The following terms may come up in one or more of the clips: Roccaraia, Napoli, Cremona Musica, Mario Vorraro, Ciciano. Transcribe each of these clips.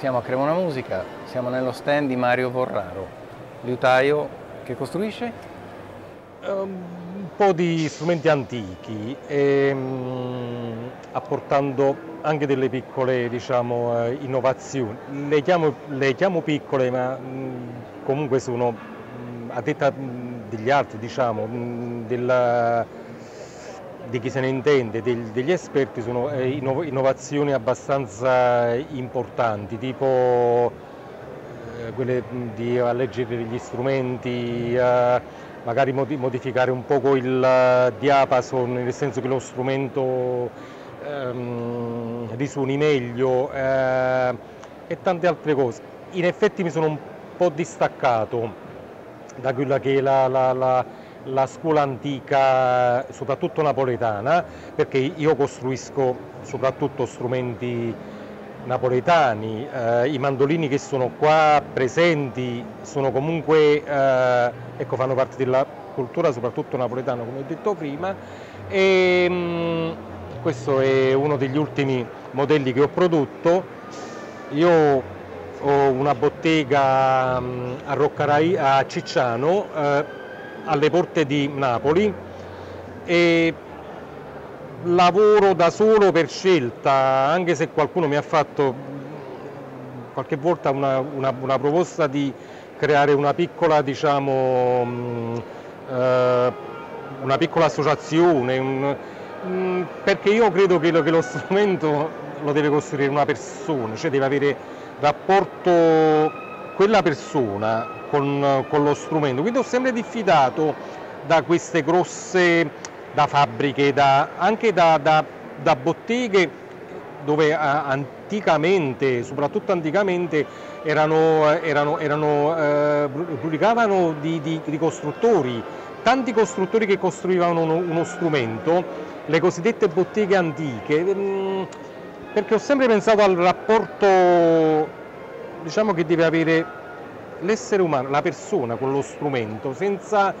Siamo a Cremona Musica, siamo nello stand di Mario Vorraro, liutaio che costruisce? Un po' di strumenti antichi, apportando anche delle piccole innovazioni. Le chiamo piccole, ma comunque sono a detta degli altri, di chi se ne intende, degli esperti, sono innovazioni abbastanza importanti, tipo quelle di alleggerire gli strumenti, magari modificare un poco il diapason, nel senso che lo strumento risuoni meglio e tante altre cose. In effetti mi sono un po' distaccato da quella che è la scuola antica, soprattutto napoletana, perché io costruisco soprattutto strumenti napoletani. I mandolini che sono qua presenti sono comunque, fanno parte della cultura soprattutto napoletana, come ho detto prima, e questo è uno degli ultimi modelli che ho prodotto. Io ho una bottega a Roccaraia, a Ciciano, alle porte di Napoli, e lavoro da solo per scelta, anche se qualcuno mi ha fatto qualche volta una proposta di creare una piccola, una piccola associazione, perché io credo che lo strumento lo deve costruire una persona, cioè deve avere rapporto quella persona con lo strumento, quindi ho sempre diffidato da queste grosse fabbriche, anche da botteghe dove anticamente, soprattutto anticamente, brulicavano di costruttori, tanti costruttori che costruivano uno strumento, le cosiddette botteghe antiche, perché ho sempre pensato al rapporto, che deve avere l'essere umano, la persona, con lo strumento, senza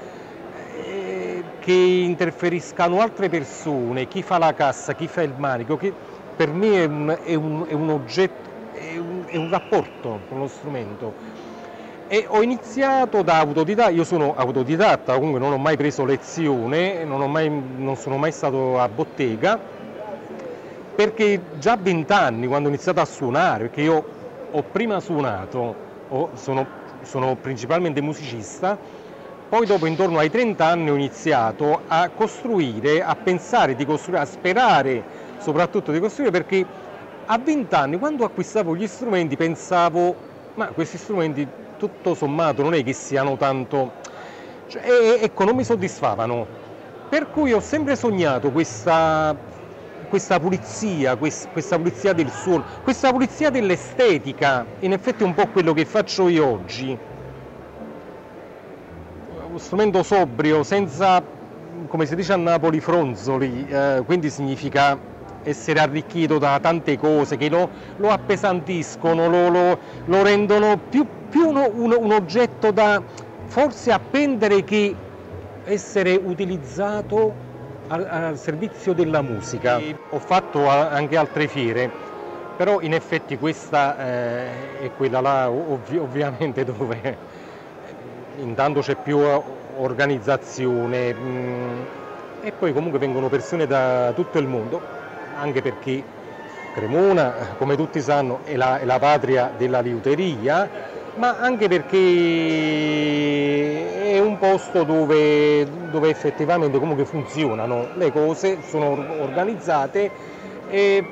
che interferiscano altre persone, chi fa la cassa, chi fa il manico, che per me è un oggetto, è un rapporto con lo strumento. E ho iniziato da autodidatta, io sono autodidatta, comunque non ho mai preso lezione, non sono mai stato a bottega, perché già a 20 anni, quando ho iniziato a suonare, perché io ho prima suonato, sono principalmente musicista, poi dopo intorno ai 30 anni ho iniziato a costruire, a pensare di costruire, a sperare soprattutto di costruire, perché a 20 anni, quando acquistavo gli strumenti, pensavo, ma questi strumenti tutto sommato non è che siano tanto, non mi soddisfavano, per cui ho sempre sognato questa pulizia del suono, questa pulizia dell'estetica. In effetti è un po' quello che faccio io oggi. Uno strumento sobrio, senza, come si dice a Napoli, fronzoli, quindi significa essere arricchito da tante cose che lo appesantiscono, lo rendono più un oggetto da forse appendere che essere utilizzato al servizio della musica. E ho fatto anche altre fiere, però in effetti questa è quella là, ovviamente, dove intanto c'è più organizzazione, e poi comunque vengono persone da tutto il mondo, anche perché Cremona, come tutti sanno, è la patria della liuteria, ma anche perché è un posto dove effettivamente comunque funzionano le cose, sono organizzate, e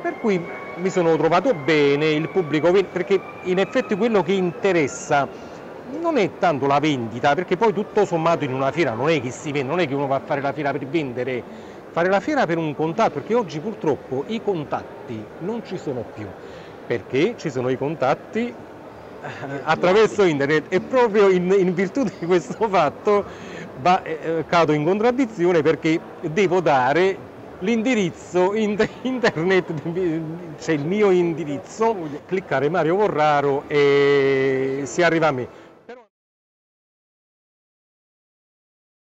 per cui mi sono trovato bene, il pubblico, perché in effetti quello che interessa non è tanto la vendita, perché poi tutto sommato in una fiera non è che si vende, non è che uno va a fare la fiera per vendere, fare la fiera per un contatto, perché oggi purtroppo i contatti non ci sono più, perché ci sono i contatti attraverso internet, e proprio in virtù di questo fatto cado in contraddizione, perché devo dare l'indirizzo internet, c'è il mio indirizzo, cliccare Mario Vorraro e si arriva a me.